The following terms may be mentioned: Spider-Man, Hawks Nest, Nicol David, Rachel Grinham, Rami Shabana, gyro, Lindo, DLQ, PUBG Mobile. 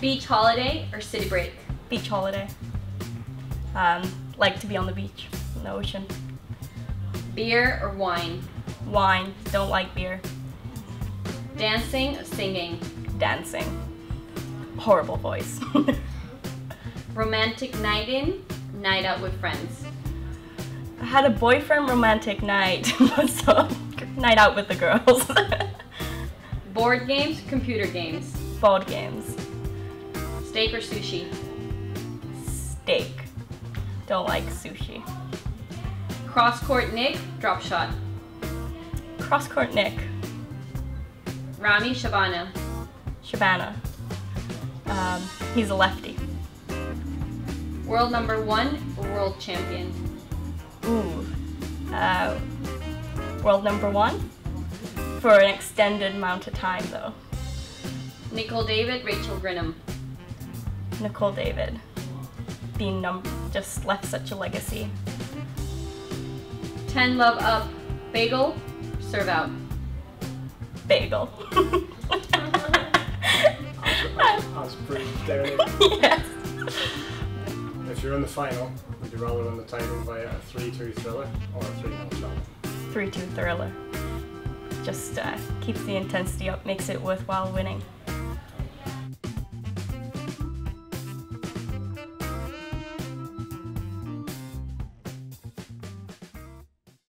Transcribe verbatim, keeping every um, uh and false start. Beach holiday or city break? Beach holiday. Um, like to be on the beach, in the ocean. Beer or wine? Wine. Don't like beer. Dancing or singing? Dancing. Horrible voice. Romantic night in, night out with friends? I had a boyfriend romantic night, so night out with the girls. Board games, computer games? Board games. Steak or sushi? Steak. Don't like sushi. Cross-court Nick, drop shot? Cross-court Nick. Rami Shabana? Shabana. Um, he's a lefty. World number one or world champion? Ooh. Uh, world number one? For an extended amount of time, though. Nicol David, Rachel Grinham? Nicol David. Being num just left such a legacy. ten love up, bagel, serve out? Bagel. I was pretty daring. Yes. If you're in the final, would you rather win the title via a three two thriller or a three one challenge? three two thriller. Just uh, keeps the intensity up, makes it worthwhile winning.